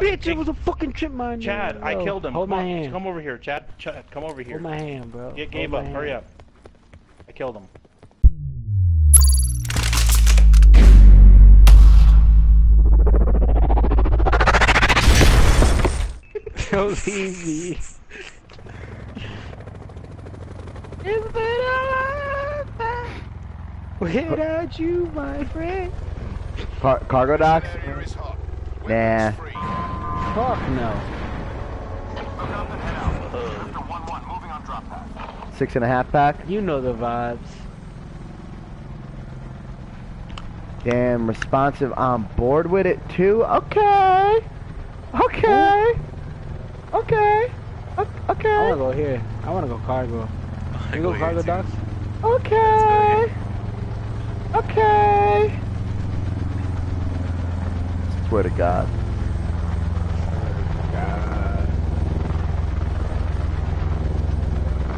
Bitch, it was a fucking trip mine. Chad, I killed him. Hold my hand. Come over here, Chad. Chad, come over here. Hold my hand, bro. Get game up. Hurry up. I killed him. That was easy. It's been a lifetime without you, my friend. Cargo docks? Nah. Fuck no. 6.5 pack? You know the vibes. Damn, Responsive on board with it too? Okay. Okay. Ooh. Okay. Okay. I wanna go here. I wanna go cargo. You go cargo docks? Okay. Okay. Swear to God.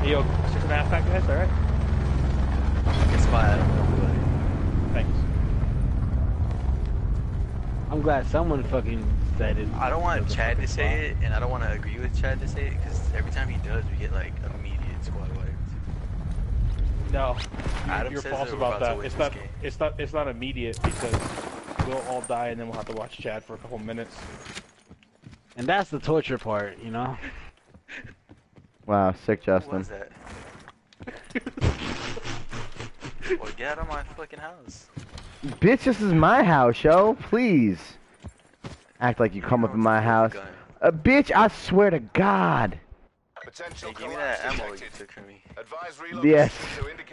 Hey, yo, 6.5 pack guys, alright? It's fine. Thanks. I'm glad someone fucking said it. I don't want Chad to say it, and I don't want to agree with Chad to say it, because every time he does, we get like immediate squad wipes. No, Adam, you're false about that. It's not immediate because we'll all die, and then we'll have to watch Chad for a couple minutes. And that's the torture part, you know. Wow, sick, Justin. What was that? Well, get out of my fucking house. Bitch, this is my house, yo. Please. Act like you come up in my house. Bitch, I swear to God. Hey, give me that ammo you took from me. Yes.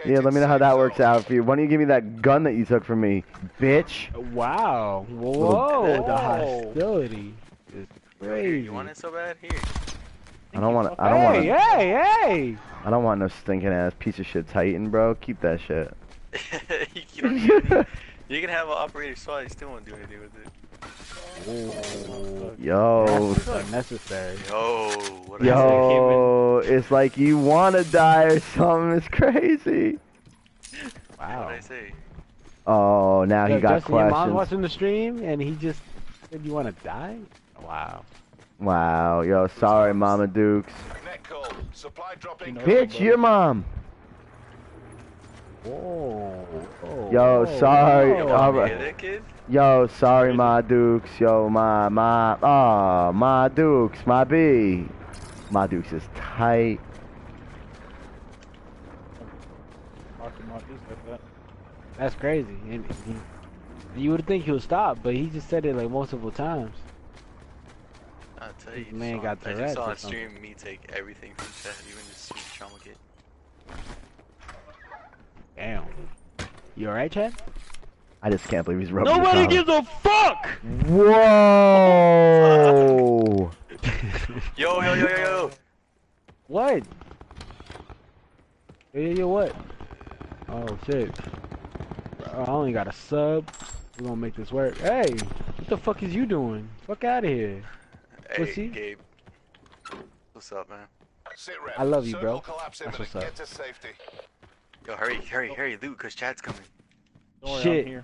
Yeah, let me know how that works out for you. Why don't you give me that gun that you took from me, bitch? Wow. Whoa. The hostility is crazy. You want it so bad? Here. I don't want it. Hey. I don't want no stinking ass piece of shit Titan, bro. Keep that shit. You can have an operator saw, you still won't do anything with it. Oh, yo, that's unnecessary. Yo, it's like you want to die or something. It's crazy. Wow. What I say? Oh, now he got questions. Your mom watching the stream and he just said you want to die? Wow. Wow, yo, sorry, Mama Dukes. Supply dropping. Bitch, your mom. Whoa. Oh, yo, sorry. Yo, sorry, my Dukes. Yo, my Dukes, my B. My Dukes is tight. That's crazy. You would think he would stop, but he just said it like multiple times. I'll tell you, man, got the rest. I saw on stream me take everything from Chad, even the sweet trauma kit. Damn. You alright, Chad? I just can't believe he's rubbing his Nobody gives a fuck! Whoa! Yo. What? Yo, what? Oh, shit. I only got a sub. We're gonna make this work. Hey! What the fuck is you doing? Fuck out of here. Hey, pussy. Gabe. What's up, man? I love you, bro. That's what's up. Yo, hurry, loot, cause Chad's coming. Don't worry, shit. I'm here.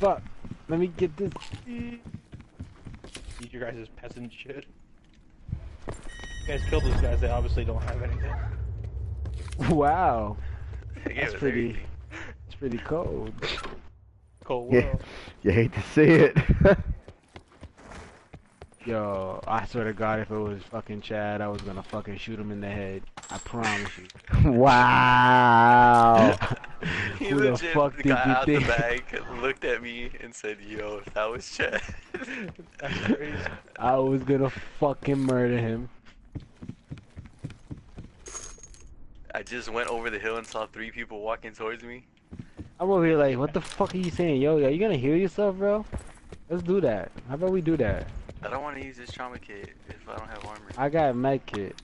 Fuck. Let me get this. Need your guys' peasant shit. You guys killed those guys, they obviously don't have anything. Wow. That's pretty. It's pretty cold. Cold world. Yeah. You hate to see it. Yo, I swear to God, if it was fucking Chad, I was gonna fucking shoot him in the head. I promise you. Wow. He who legit the fuck did got you out think? The bag, looked at me, and said, "Yo, if that was Chad." I was gonna fucking murder him. I just went over the hill and saw 3 people walking towards me. I'm over here like, what the fuck are you saying, yo? Are you gonna heal yourself, bro? Let's do that. How about we do that? I don't want to use this trauma kit if I don't have armor. I got a med kit.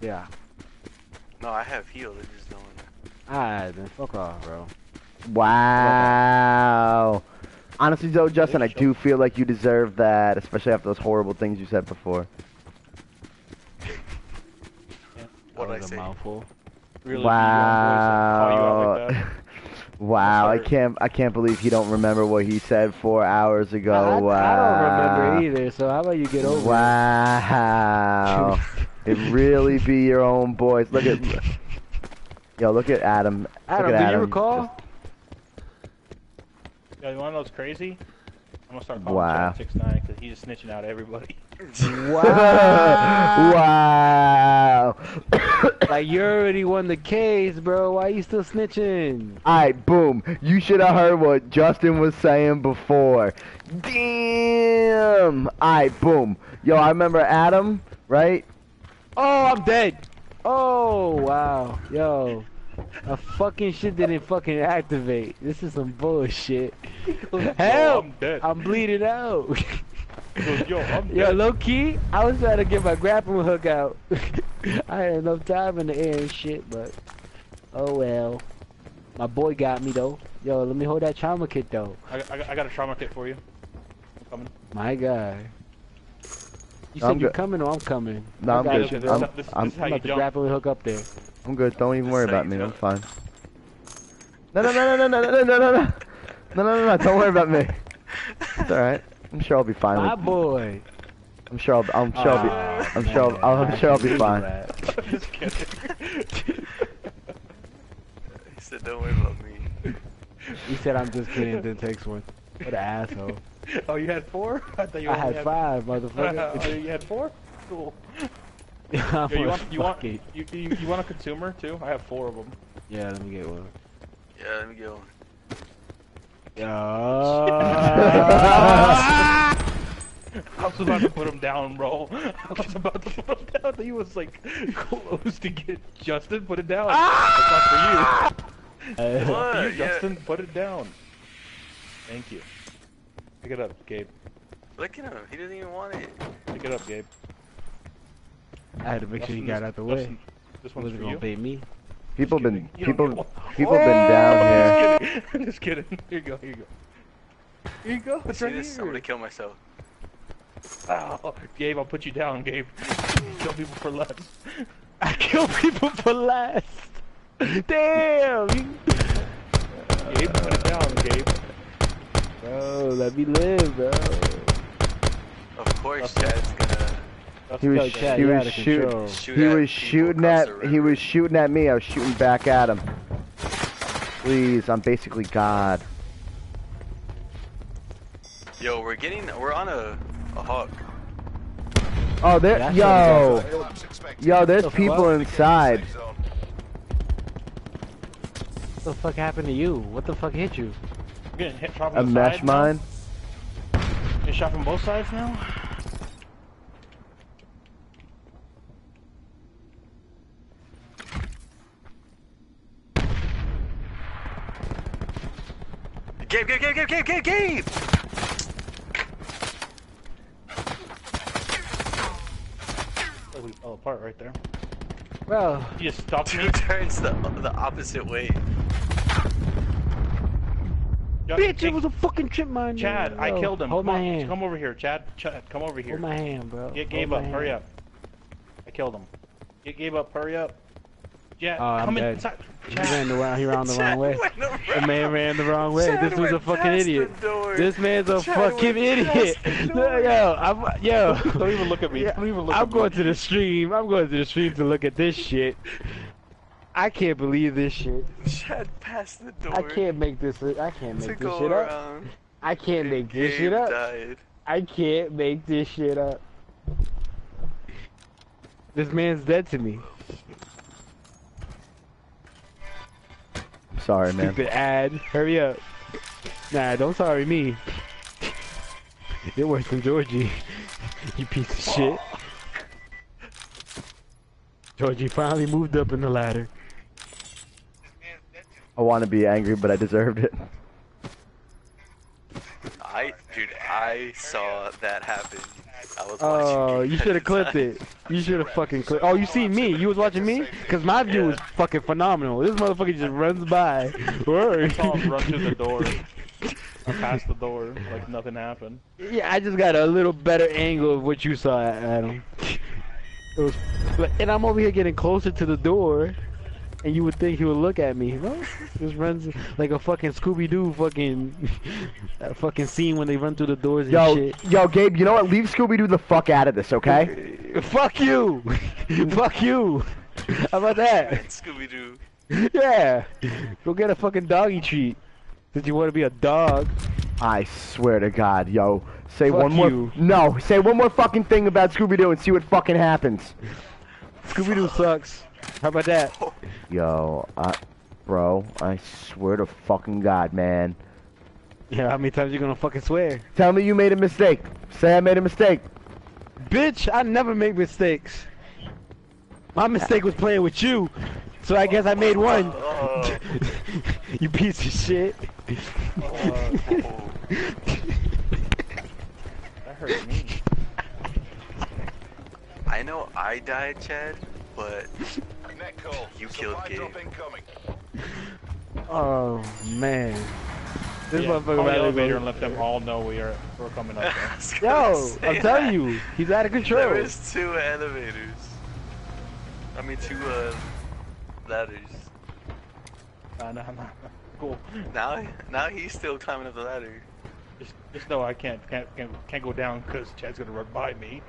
Yeah. No, I have heal. I just don't want to. Alright, then fuck off, bro. Wow. Honestly, though, Justin, I do feel like you deserve that, especially after those horrible things you said before. What did I say? Really, wow. You like that? Wow, I can't believe you don't remember what he said 4 hours ago. I don't remember either, so how about you get over it? Wow. It really be your own boys. Look at look at Adam. Adam, do you recall? Yo, you wanna know what's crazy? I'm gonna start calling Chad 6ix9ine because he's just snitching out everybody. Wow! Wow! Like, you already won the case, bro. Why you still snitching? Alright, boom. You should have heard what Justin was saying before. Damn! Alright, boom. Yo, I remember Adam, right? Oh, I'm dead! Oh, wow. Yo. A fucking shit didn't fucking activate. This is some bullshit. Help! I'm bleeding out. Yo, low key, I was trying to get my grappling hook out. I had enough time in the air and shit, but oh well. My boy got me though. Yo, let me hold that trauma kit though. I got a trauma kit for you. I'm coming. My God. You said you're coming or I'm coming? No, I'm good. This is how you jump. The grappling hook up there. I'm good. Don't even worry about me. I'm fine. No. Don't worry about me. It's all right. I'm sure I'll be fine. My boy. I'm sure I'll be fine. I'm just kidding. He said, "Don't worry about me." He said, "I'm just kidding." Then takes one. What an asshole. Oh, you had 4? I thought you only had 5, motherfucker. Oh, you had 4? Cool. Yo, you want a consumer too? I have 4 of them. Yeah, let me get one. I was about to put him down, bro. I was about to put him down. He was like close to get Justin. Put it down. It's not for you. It's not for you, Justin. Put it down. Thank you. Pick it up, Gabe. Look at him. He doesn't even want it. Pick it up, Gabe. I had to make sure you got out the way. This one's gonna bait me. People been down here. I'm just kidding. Here you go. It's right here. I'm gonna kill myself. Oh, Gabe, I'll put you down, Gabe. Kill people for less. I kill people for less. Damn. Gabe, put it down, Gabe. Bro, let me live, bro. Of course, Chad's gonna. He was shooting at me. I was shooting back at him. Please, I'm basically God. Yo, we're on a hawk. Oh, there's people inside. What the fuck happened to you? What the fuck hit you? I'm getting hit from both sides. A mesh mine. You shot from both sides now. Gabe! Oh, we fell apart right there. Well, you just stopped me. Two turns the opposite way. Bitch, it was a fucking trip mine. Chad, I killed him. Hold my hand. Come over here, Chad. Chad, come over here. Hold my hand, bro. Get Gabe up. Hurry up. I killed him. Get Gabe up. Hurry up. Yeah, come inside. He ran the wrong way. The man ran the wrong way. This was a fucking idiot. This man's a fucking idiot. Yo. Don't even look at me. Don't even look at me. I'm going to the stream to look at this shit. I can't believe this shit. Chad passed the door. I can't make this shit up. This man's dead to me. Sorry, man. Stupid ad. Hurry up. Nah, don't sorry me. You're worse than Georgie. You piece of shit. Georgie finally moved up in the ladder. I want to be angry, but I deserved it. Dude, I saw that happen. I was watching. Oh, you should have clipped it. You should have fucking clipped. Oh, you see me? You was watching me? Cause my view was fucking phenomenal. This motherfucker just runs by. I saw him run through the door. I passed the door like nothing happened. Yeah, I just got a little better angle of what you saw, Adam. And I'm over here getting closer to the door. And you would think he would look at me. Well, just runs like a fucking Scooby-Doo fucking that fucking scene when they run through the doors and shit. Yo, Gabe, you know what? Leave Scooby-Doo the fuck out of this, okay? Fuck you! Fuck you! How about that? Scooby-Doo. Yeah! Go get a fucking doggy treat. Since you want to be a dog. I swear to God, yo. Say fuck one more- you. No, say one more fucking thing about Scooby-Doo and see what fucking happens. Scooby-Doo sucks. How about that? Yo, bro, I swear to fucking God, man. Yeah, how many times you gonna fucking swear? Tell me you made a mistake. Say I made a mistake. Bitch, I never make mistakes. My mistake was playing with you, so I guess I made one. You piece of shit. That hurt me. I know I died, Chad, but you killed Gabe. Oh man, this motherfucker on the elevator and let them all know we're coming up there. Yo, I'm telling you, he's out of control. There is two elevators. I mean two ladders. Nah. Cool. Now he's still climbing up the ladder. Just know I can't go down because Chad's gonna run by me.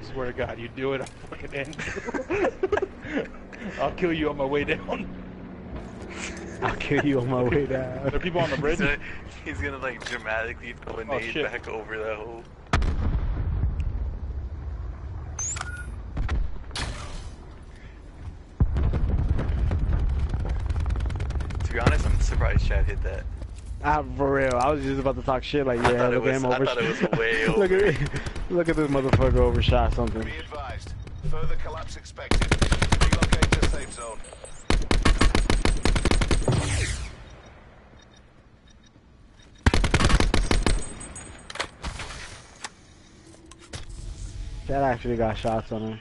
I swear to God, you do it, I'll fucking end. I'll kill you on my way down. I'll kill you on my way down. There are people on the bridge. He's gonna like dramatically throw a nade back over that hole. To be honest, I'm surprised Chad hit that. Ah, for real. I was just about to talk shit like, yeah, look at him over. I thought it was way over. Look at this motherfucker overshot something. Be advised. Further collapse expected. Relocate to safe zone. That actually got shots on him.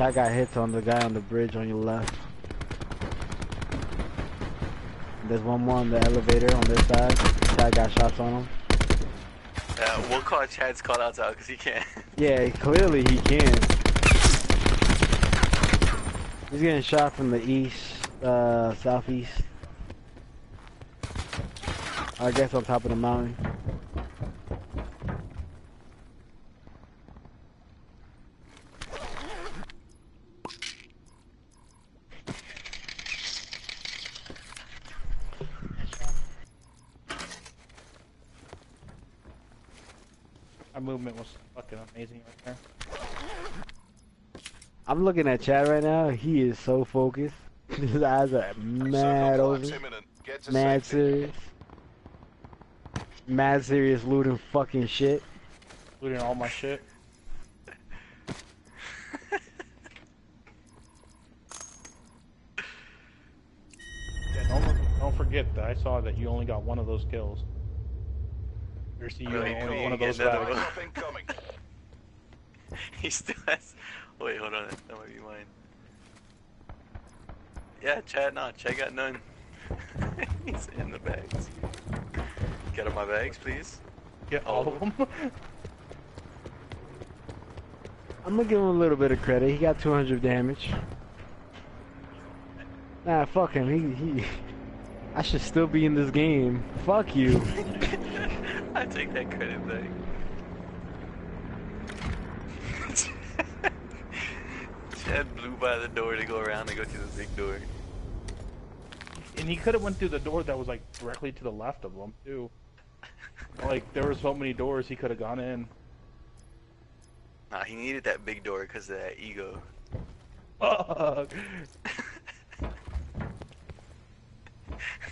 I got hits on the guy on the bridge on your left. There's one more on the elevator on this side. Chad got shots on him. We'll call Chad's call outs out because he can't. Yeah, clearly he can. He's getting shot from the east, southeast. I guess on top of the mountain. Movement was fucking amazing right there. I'm looking at Chad right now. He is so focused. His eyes are mad over. Mad serious. Mad serious looting fucking shit. Looting all my shit. Yeah, don't forget that I saw that you only got one of those kills. Only one of those battles. He still has. Wait, hold on. That might be mine. Yeah, Chad, nah. Chad got none. He's in the bags. Get out of my bags, please. Get all of them. I'm gonna give him a little bit of credit. He got 200 damage. Nah, fuck him. He. I should still be in this game. Fuck you. I take that credit back. Chad blew by the door to go around and go through the big door. And he could have went through the door that was like directly to the left of him too. Like there were so many doors he could have gone in. Nah, he needed that big door because of that ego. Fuck.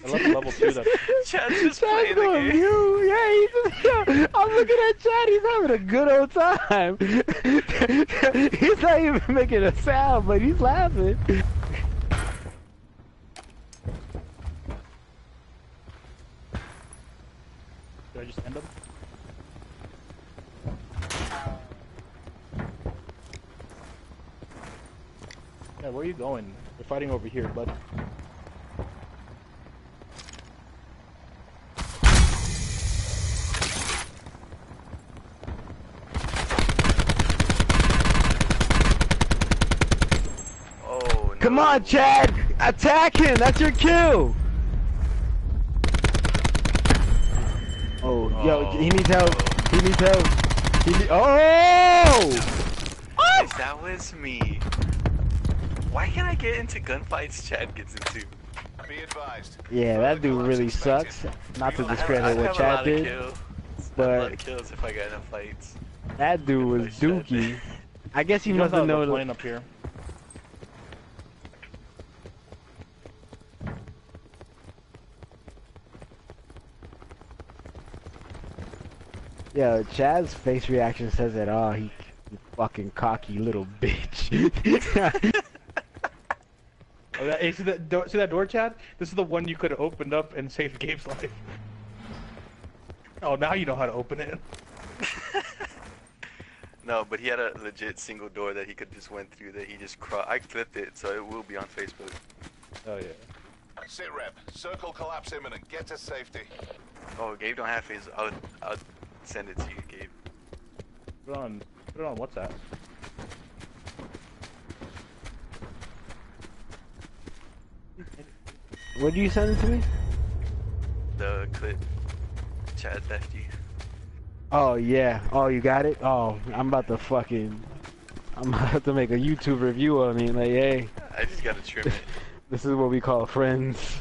I love the level 2 though. Chad's just playing the game. I'm looking at Chad, he's having a good old time. He's not even making a sound, but he's laughing. Did I just end up? Yeah, where are you going? We're fighting over here, bud. Come on, Chad! Attack him! That's your cue! Oh, yo, he needs help. He needs help. Oh! That was me. Why can't I get into gunfights Chad gets into? Be advised. Yeah, that dude really sucks. Not to discredit what Chad did, but a lot of kills if I got enough fights. That dude was dookie. I guess he must have known the plane up here. Yo, Chad's face reaction says it all. He fucking cocky little bitch. Oh, that, hey, see that door, Chad? This is the one you could have opened up and saved Gabe's life. Oh, now you know how to open it. No, but he had a legit single door that he could just went through. That he just I clipped it, so it will be on Facebook. Oh yeah. Sit rep. Circle collapse imminent. Get to safety. Oh, Gabe don't have Facebook. I'll send it to you, Gabe. Put it on WhatsApp. What do you send it to me? The clip Chad left you. Oh yeah. Oh, you got it? Oh, I'm about to make a YouTube review on it. Like, hey. I just gotta trim it. This is what we call friends.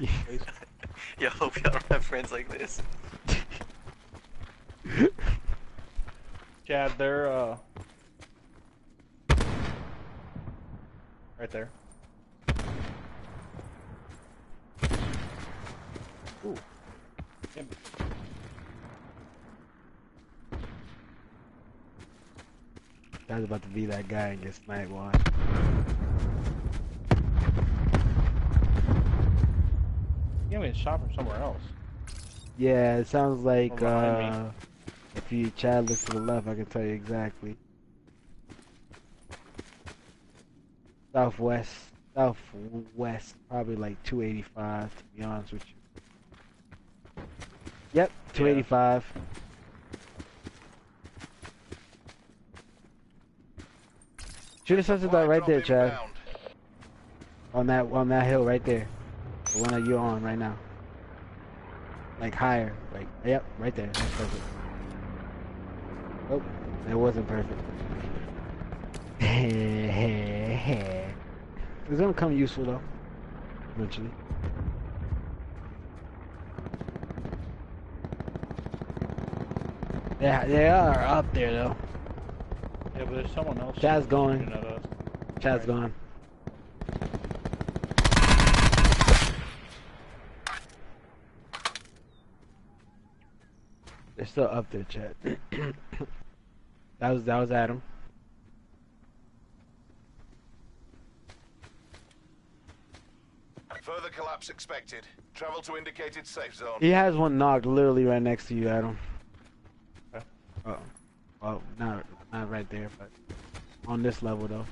Yo, hope y'all don't have friends like this. Chad, they're right there. Ooh. Damn. I was about to be that guy and get sniped one. You can get shot from somewhere else. Yeah, it sounds like if you Chad looks to the left, I can tell you exactly. Southwest, probably like 285 to be honest with you. Yep, 285. Yeah. Should have sensed that right there, Chad. Bound. On that hill right there. The one that you're on right now. Like higher. Like yep, right there. That's perfect. Oh, it wasn't perfect. It's gonna come useful though. Eventually. Yeah, they are up there though. Yeah, but there's someone else. Chad's going. Chad's gone. They're still up there, Chad. that was Adam. Further collapse expected. Travel to indicated safe zone. He has one knocked literally right next to you, Adam. Uh oh, well, not right there, but on this level though.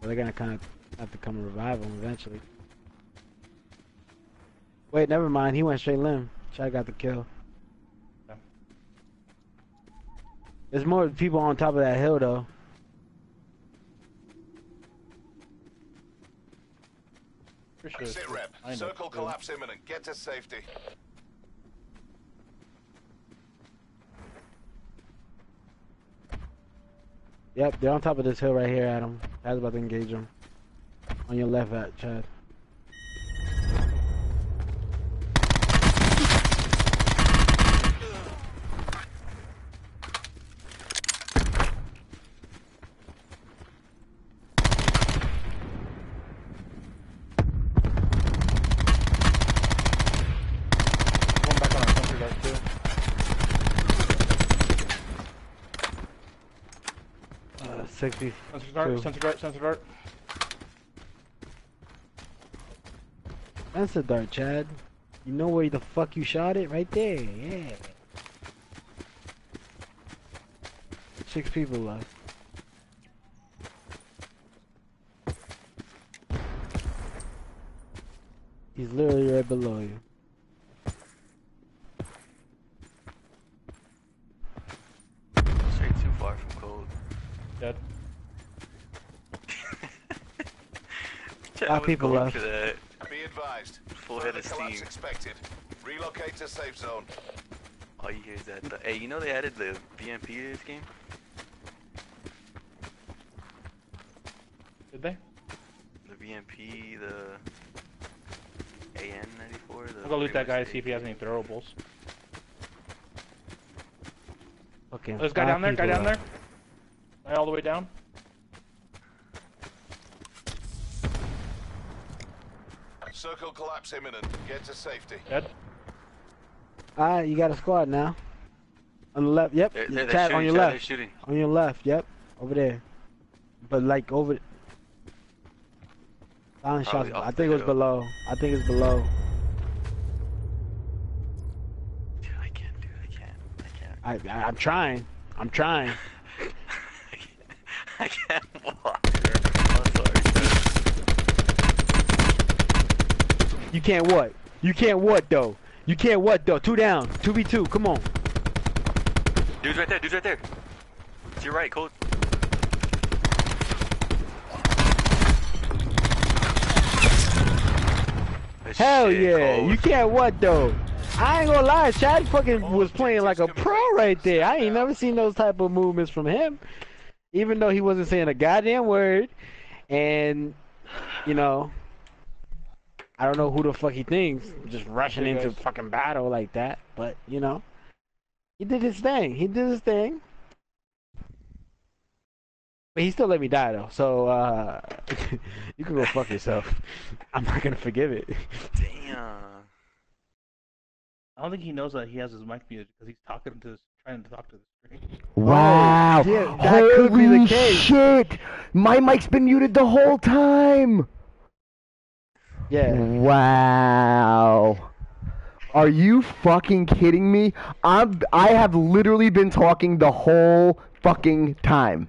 But they're gonna kind of have to come and revive him eventually. Wait, never mind. He went straight limb. Chad got the kill. Yeah. There's more people on top of that hill though. Sure. Sit rep. Circle collapse imminent. Get to safety. Yep, they're on top of this hill right here, Adam. Chad's about to engage them. On your left, Chad. Sensor dart, sensor dart. Sensor dart, Chad. You know where the fuck you shot it? Right there, yeah. 6 people left. He's literally right below you. Straight too far from cold. Dead. people left. Be advised. Full head of steam. Expected. Relocate to safe zone. Oh, you hear that? Hey, you know they added the BMP to this game? Did they? The BMP, the AN-94. I'll go loot that guy to see if he has any throwables. Okay. There's a guy down there. Guy down there. Right, all the way down. Circle collapse imminent. Get to safety. Dead. Alright, you got a squad now. On the left, yep. They're Chad, shooting, on your left. Shooting. On your left, yep. Over there. But like over... Silent shots, I think it was below. I think it's below. Dude, I can't do it. I can't. I'm trying. I'm trying. I can't walk. You can't what? You can't what though? You can't what though? 2 down. 2v2. Come on. Dude's right there. Dude's right there. To your right, Cold. Hell yeah. Cold. You can't what though? I ain't gonna lie. Chad fucking was playing like a pro right there. I ain't never seen those type of movements from him. Even though he wasn't saying a goddamn word. And, you know. I don't know who the fuck he thinks, just rushing into fucking battle like that, but, you know, he did his thing, But he still let me die, though, so, you can go fuck yourself. I'm not gonna forgive it. Damn. I don't think he knows that he has his mic muted, because he's talking to this, trying to talk to the screen. Wow! Oh, yeah, that could be the case. Shit! My mic's been muted the whole time! Yeah. Wow. Are you fucking kidding me? I have literally been talking the whole fucking time.